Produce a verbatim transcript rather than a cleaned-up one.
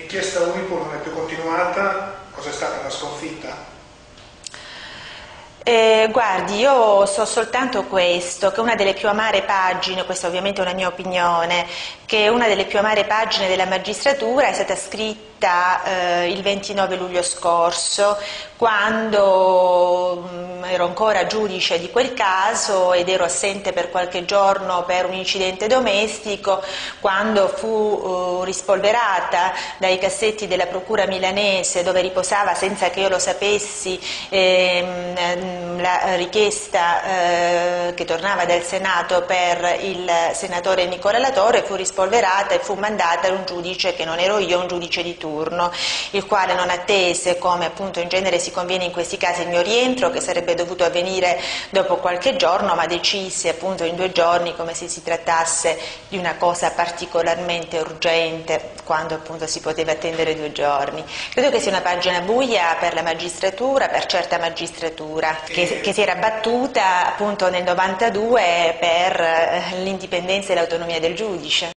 L'inchiesta Unipol non è più continuata, cos'è stata una sconfitta? Eh, guardi, io so soltanto questo, che una delle più amare pagine, questa ovviamente è una mia opinione, che una delle più amare pagine della magistratura è stata scritta eh, il ventinove luglio scorso, quando mh, ero ancora giudice di quel caso ed ero assente per qualche giorno per un incidente domestico, quando fu eh, rispolverata dai cassetti della Procura milanese, dove riposava senza che io lo sapessi, eh, la richiesta eh, che tornava dal Senato per il senatore Nicola Latorre, fu rispolverata e fu mandata a un giudice che non ero io, un giudice di turno, il quale non attese, come appunto in genere si conviene in questi casi, il mio rientro, che sarebbe dovuto avvenire dopo qualche giorno, ma decise appunto in due giorni, come se si trattasse di una cosa particolarmente urgente, quando appunto si poteva attendere due giorni. Credo che sia una pagina buia per la magistratura, per certa magistratura, Che, che si era battuta appunto nel novantadue per l'indipendenza e l'autonomia del giudice.